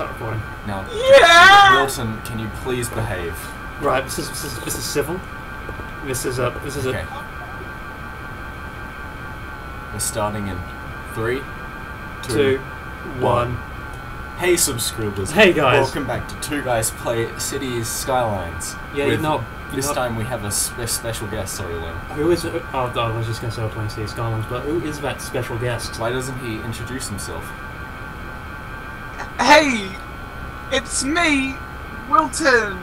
Start recording. No. Yeah! Wilton, can you please behave? Right, this is civil. We're starting in 3, 2, 1. Hey subscribers. Hey guys. Welcome back to Two Guys Play Cities Skylines. Yeah, this time we have a special guest, sorry Lynn. Who is it? Oh, I was just going to say we're playing Cities Skylines, but who is that special guest? Why doesn't he introduce himself? Hey! It's me, Wilton!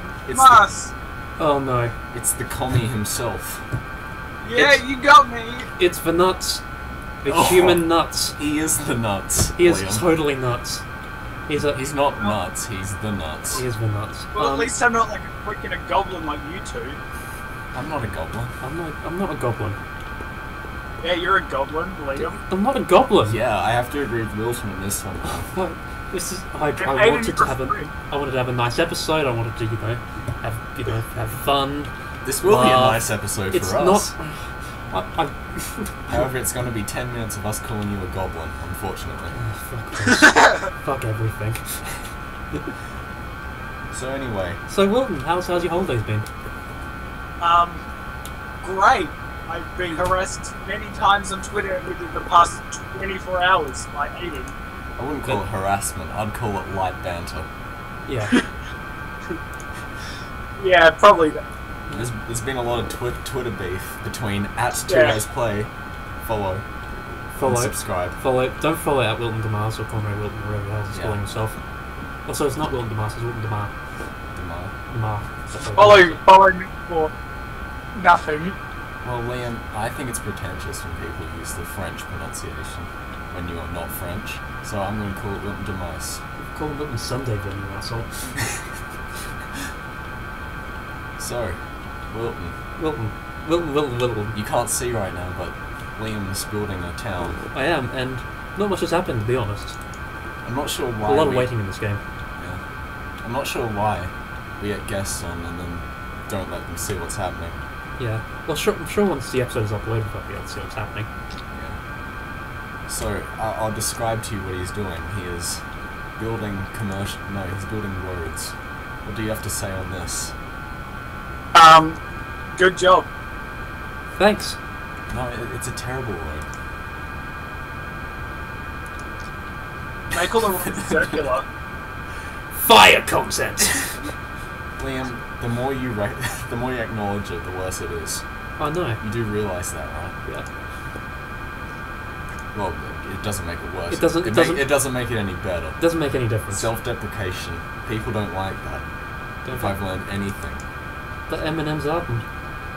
Oh no. It's the commie himself. Yeah, you got me! It's the nuts. Human nuts. He is the nuts. He is totally nuts. He's not nuts, he's the nuts. He is the nuts. Well, at least I'm not like a freaking goblin like you two. I'm not a goblin. I'm not a goblin. Yeah, you're a goblin, Liam. I'm not a goblin! Yeah, I have to agree with Wilton on this one. I wanted to have a nice episode. I wanted to, have fun. This will be a nice episode for us. However, it's going to be 10 minutes of us calling you a goblin, unfortunately. Oh, fuck, fuck everything. So anyway. So Wilton, how's your holidays been? Great. I've been harassed many times on Twitter within the past 24 hours by Aiden. I wouldn't call it harassment, I'd call it light banter. Yeah. Yeah, probably that. There's been a lot of Twitter beef between @2GuysPlay, follow, and subscribe. Don't follow @WiltonDumais or Conrad Wilton, wherever the hell he's calling himself. Also, it's not Wilton Dumais, it's Wilton Dumais. Follow me for nothing. Well, Liam, I think it's pretentious when people use the French pronunciation when you are not French, so I'm going to call it Wilton Dumais. Call it Wilton Sunday then, you asshole. So, Wilton. You can't see right now, but Liam's building a town. I am, and not much has happened, to be honest. I'm not sure why. A lot of waiting in this game. Yeah. I'm not sure why we get guests on and then don't let them see what's happening. Yeah. Well, I'm sure once the episode is uploaded, they'll be able to see what's happening. So, I'll describe to you what he's doing. He is building commercial... No, he's building roads. What do you have to say on this? Good job. Thanks. No, it's a terrible road. Make all the roads circular. Fire concept! Liam, the more you acknowledge it, the worse it is. Oh no. You do realise that, right? Yeah. Well, it doesn't make it worse. It doesn't make it any better. It doesn't make any difference. Self-deprecation. People don't like that. If I've learned anything. But Eminem's album.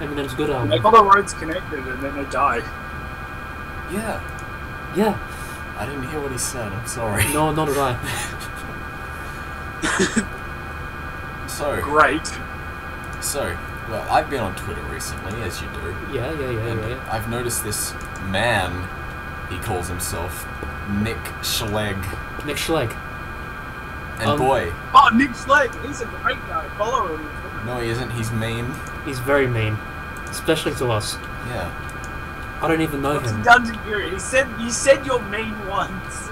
Eminem's good album. Make all the roads connected and then they die. Yeah. Yeah. I didn't hear what he said, I'm sorry. No, not at I. So. Great. So, well, I've been on Twitter recently, as you do. Yeah. I've noticed this man... He calls himself Nick Schlegg. Nick Schlegg. And boy. Oh, Nick Schlegg! He's a great guy. Follow him. No, he isn't. He's mean. He's very mean. Especially to us. Yeah. I don't even know him. What's he done to you? You said you're mean once.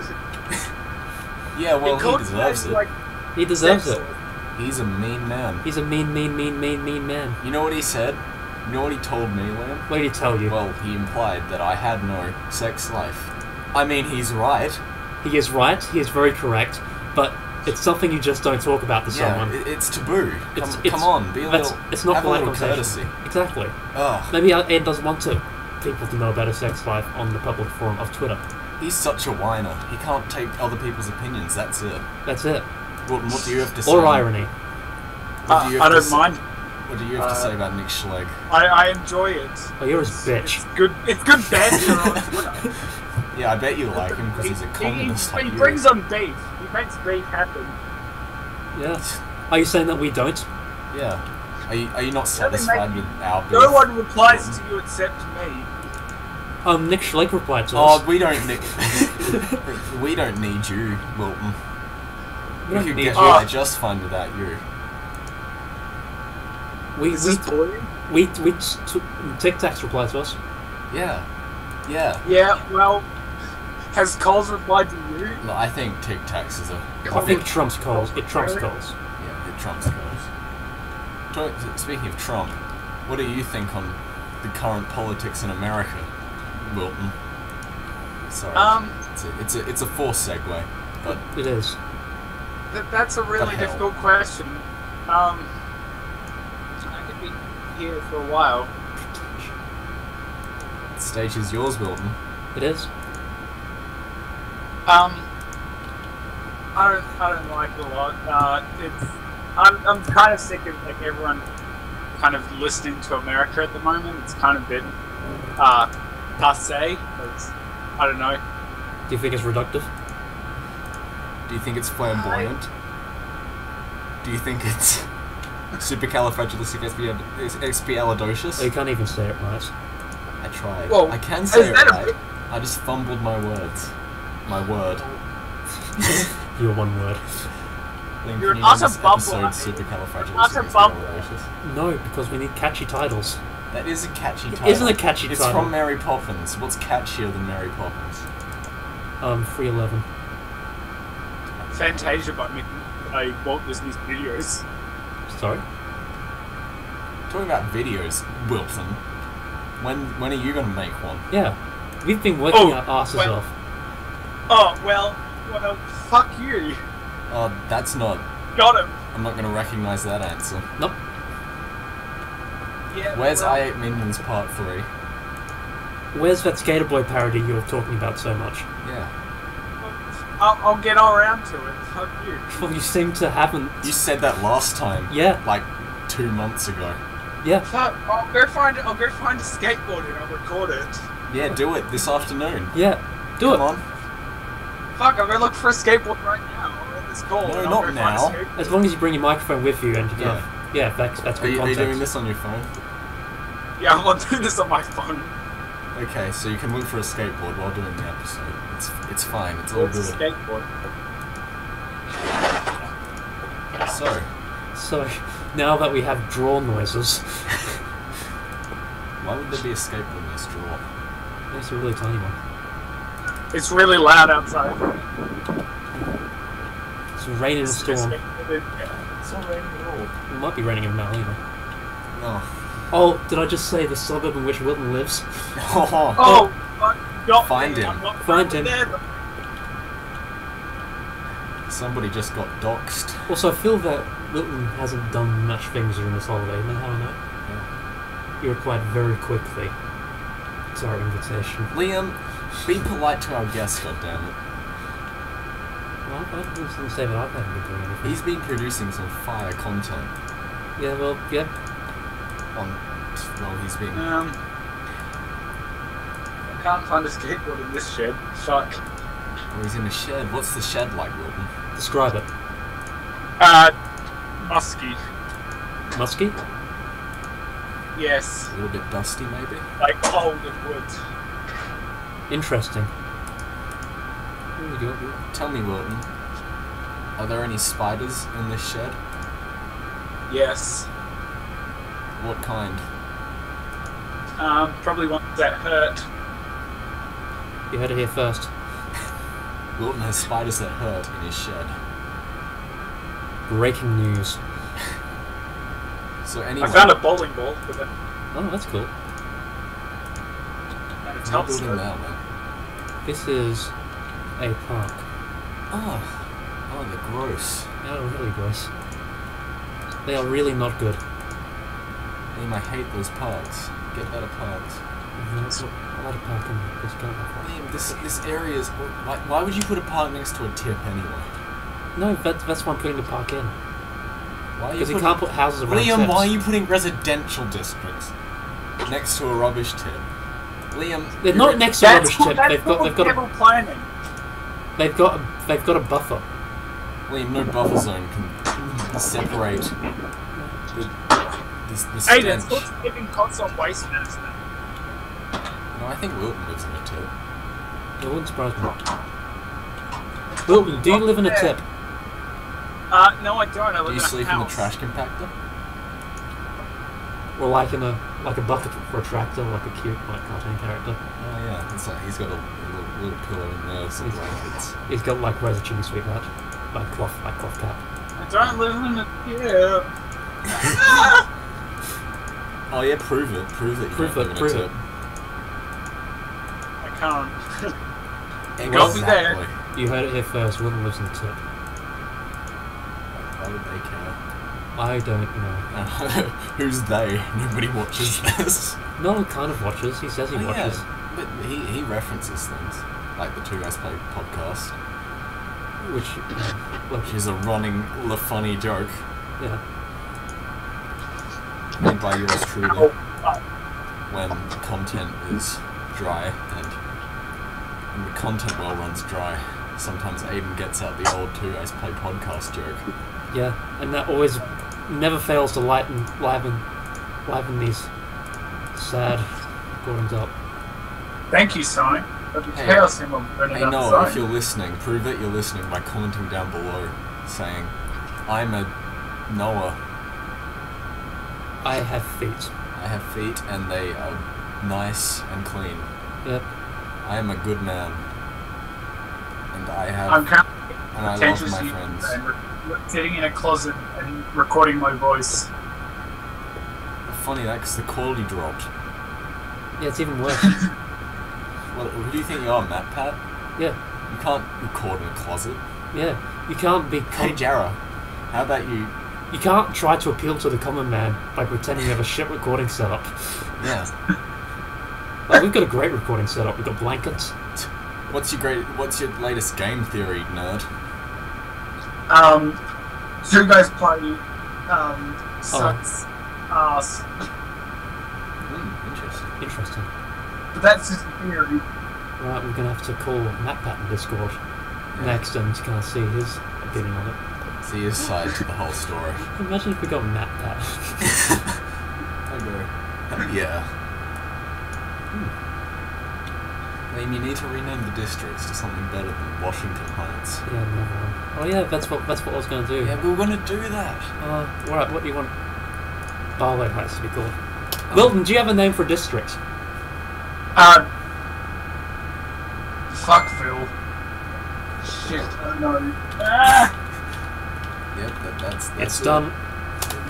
Yeah, well, he deserves it. Like, he deserves it. He's a mean man. He's a mean man. You know what he said? You know what he told me, Liam? What did he tell you? Well, he implied that I had no sex life. I mean, he's right. He is right, he is very correct, but it's something you just don't talk about to someone. Yeah, it's taboo. Come on, be a little... It's not polite conversation. Courtesy. Exactly. Ugh. Maybe Ed doesn't want people to know about his sex life on the public forum of Twitter. He's such a whiner. He can't take other people's opinions, that's it. That's it. What do you have to say? Or irony. I don't mind. What do you have to say about Nick Schlegg? I enjoy it. Oh, you're his bitch. It's good banter on Twitter. Yeah, I bet you like him because he's a communist. He brings on beef. He makes beef happen. Yeah. Are you saying that we don't? Yeah. Are you not satisfied with our beef? No one replies to you except me. Nick Schlegg replied to us. Oh, we don't need you, Wilton. We could get by just fine without you. We Tic Tacs reply to us. Yeah. Well, Has Coles replied to you? No, I think Tic Tacs is a... I think Trump's Coles. It trumps Coles. Yeah, it trumps Coles. Speaking of Trump, what do you think on the current politics in America, Wilton? Sorry, it's a forced segue, but... It is. That's a really difficult question. I could be here for a while. The stage is yours, Wilton. It is. I don't like it a lot. I'm kind of sick of like everyone kind of listening to America at the moment. It's kind of been passe. I don't know. Do you think it's reductive? Do you think it's flamboyant? Do you think it's supercalifragilisticexpialidocious? You can't even say it right. I tried. Well, I can say it right. I just fumbled my words. My word. Your one word. Link, you're an utter bumbler. No, because we need catchy titles. That is a catchy title. It isn't a catchy title. It's from Mary Poppins. What's catchier than Mary Poppins? 311. Fantasia by Walt Disney's videos. Sorry? Talking about videos, Wilton. When are you going to make one? Yeah. We've been working our asses off. Oh, well, fuck you. Oh, that's not... Got him. I'm not going to recognise that answer. Nope. Yeah, where's I Ate Minions Part 3? Where's that Skater Boy parody you were talking about so much? Yeah. I'll get all around to it. Fuck you. Well, you seem to haven't. You said that last time. Yeah. Like 2 months ago. Yeah. Fuck. I'll go find a skateboard and I'll record it. Yeah, do it this afternoon. Yeah. Do it. Come on. Fuck. I'm gonna look for a skateboard right now. It's cold. No, not now. As long as you bring your microphone with you and your stuff. Yeah, that's good. Are you doing this on your phone? Yeah, I'm not doing this on my phone. Okay, so you can look for a skateboard while doing the episode. It's fine. It's all good. Skateboard. So now that we have draw noises, why would there be a skateboard in this drawer? It's a really tiny one. It's really loud outside. It's raining and storm. Yeah, it's not raining at all. It might be raining in Malina. No. Oh, did I just say the suburb in which Wilton lives? Find him. Find him. Somebody just got doxxed. Also, I feel that Wilton hasn't done much things during this holiday. No, how not? Yeah. He replied very quickly. It's our invitation. Liam, be polite to our guest, goddammit. Well, I didn't say that I haven't been doing anything. He's been producing some fire content. Yeah, well, yeah. He's been... I can't find a skateboard in this shed. Fuck. Oh, he's in a shed. What's the shed like, Wilton? Describe it. Musky. Musky? Yes. A little bit dusty, maybe? Like cold and wood. Interesting. Tell me, Wilton, are there any spiders in this shed? Yes. What kind? Probably ones that hurt. You heard it here first. Wilton has spiders that hurt in his shed. Breaking news. So anyway, I found a bowling ball for them. Oh, that's cool. And it's helpful. This is a park. Oh, they're gross. Oh, really gross. They are really not good. I hate those parks. Get better parks. There's a lot of parking. Liam, this area is... Why would you put a park next to a tip anyway? No, that's why I'm putting the park in. Because you can't put houses around tips. Liam, why are you putting residential districts next to a rubbish tip? Liam... They're not next to a rubbish tip. They've got a buffer. Liam, no buffer zone can separate... Hey, that's what's giving cots on waste management. No, I think Wilton lives in a tip. It wouldn't surprise me. Wilton, do you live in a tip? No, I don't. I live in a house. Do you sleep in the trash compactor? Or like in a bucket retractor, like a cute cartoon character. Oh yeah, it's like he's got a little pillow in there, some blankets. He's got like Rosa Chimney Sweetheart, like cloth cap. I don't live in a tub. Oh yeah, prove it, prove it. Prove it. I can't. It got me there. You heard it here first. Wilton lives in a tub. Why would they care? I don't know. Who's they? Nobody watches this. Nolan kind of watches. He says he watches. Yeah. But he references things. Like the Two Guys Play podcast. Which is a running, funny joke. Yeah. Made by yours truly. When content is dry, and when the content well runs dry, sometimes Aiden gets out the old Two Guys Play podcast joke. Yeah, and that always never fails to liven these sad recordings up. Thank you, Simon. Hey Noel, if you're listening, prove that you're listening by commenting down below, saying, I'm a Noah. I have feet. I have feet, and they are nice and clean. Yep. I am a good man. And I have... and I love my friends. Sitting in a closet and recording my voice. Funny that, because the quality dropped. Yeah, it's even worse. Well, who do you think you are, MatPat? Yeah. You can't record in a closet. Yeah. You can't be... Hey, Jarrah, how about you... You can't try to appeal to the common man by pretending you have a shit recording setup. Yeah. Like, we've got a great recording setup. We've got blankets. What's your latest game theory, nerd? Two Guys Play sucks ass. Interesting. But that's just theory. Right, we're gonna have to call MatPat in Discord next and kind of see his opinion on it. See his side to the whole story. Imagine if we got MatPat. I know. Yeah. I mean, you need to rename the districts to something better than Washington Heights. Yeah, no. Oh yeah, that's what I was going to do. Yeah, we were going to do that. Alright, what do you want Barlow Heights to be called? Wilton, do you have a name for a district? Fuckville. Shit, I don't know. Ah! Yep, that's it's done.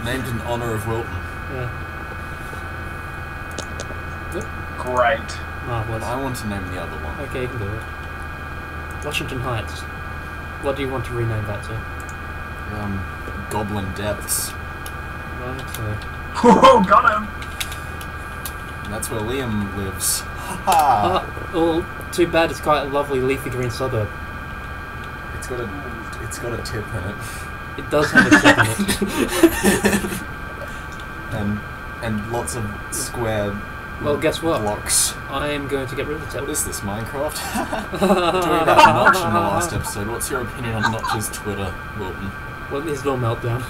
Named in honour of Wilton. Yeah. Great. Marvelous. I want to name the other one. Okay, you can do it. Washington Heights. What do you want to rename that to? Goblin Depths. Right, oh, got him! That's where Liam lives. Ha! Well, too bad it's quite a lovely leafy green suburb. It's got a tip in it. It does have a tip in it. And lots of square... Well, guess what? Blocks. I am going to get rid of the tip. What is this, Minecraft? Talking about Notch in the last episode. What's your opinion on Notch's Twitter, Wilton? Well, his little meltdown.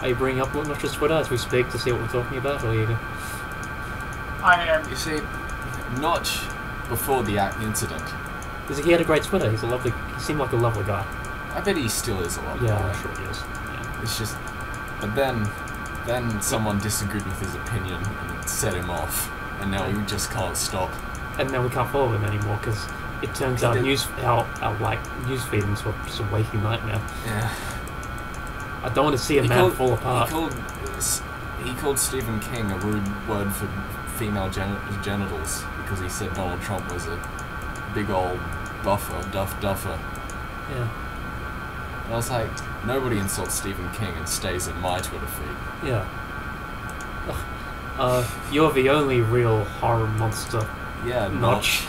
Are you bringing up Notch's Twitter as we speak to see what we're talking about, or are you going to... I am. You see, Notch, before the incident... He had a great Twitter. He's a lovely... He seemed like a lovely guy. I bet he still is a lovely guy. Yeah, I'm sure he is. Yeah. It's just... But then someone disagreed with his opinion and set him off, and now we just can't stop. And now we can't follow him anymore because it turns out our news feedings were just a waking nightmare. Yeah. I don't want to see a man fall apart. He called Stephen King a rude word for female genitals because he said Donald Trump was a big old duffer. Yeah. I was like, nobody insults Stephen King and stays in my Twitter feed. Yeah. You're the only real horror monster. Yeah, Notch.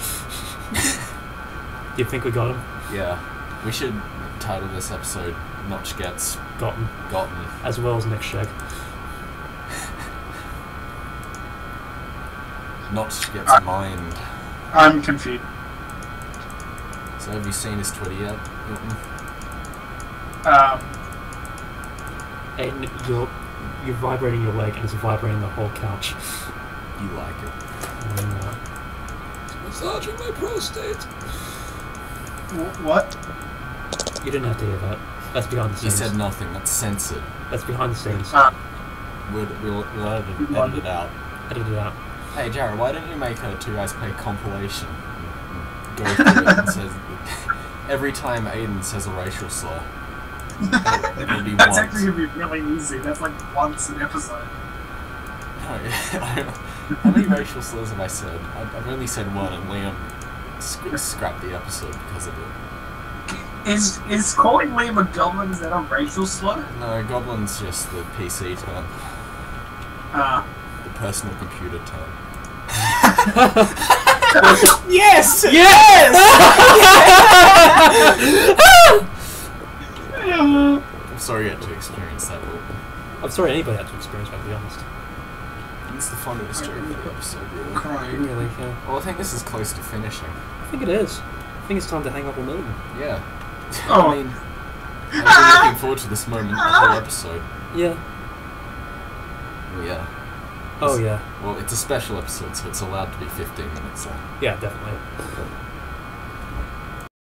You think we got him? Yeah. We should title this episode, Notch Gets... Gotten. As well as Nick Schlegg. Notch Gets Mined. I'm confused. So have you seen his Twitter yet? And you're vibrating your leg, and it's vibrating the whole couch. You like it. It's massaging my prostate. What? You didn't have to hear that. That's behind the scenes. He said nothing. That's censored. That's behind the scenes. We'll edit it out. Edit it out. Hey, Jarrah, why don't you make a Two Guys Play compilation? Go through it and says every time Aiden says a racial slur. It'll be That's once. Actually going to be really easy. That's like once an episode. No. How many racial slurs have I said? I've only said one, and Liam scrapped the episode because of it. Is calling Liam a goblin, is that a racial slur? No, goblin's just the PC term. The personal computer term. Yes! Yes! I'm sorry you had to experience that, Will. I'm sorry anybody had to experience that, to be honest. It's the funniest joke of the episode, really. Crying. Really, yeah. Well, I think this is close to finishing. I think it is. I think it's time to hang up on Milton. Yeah. Oh. I mean, I've been looking forward to this moment the whole episode. Yeah. Well, yeah. Oh, yeah. Well, it's a special episode, so it's allowed to be 15 minutes long. Yeah, definitely.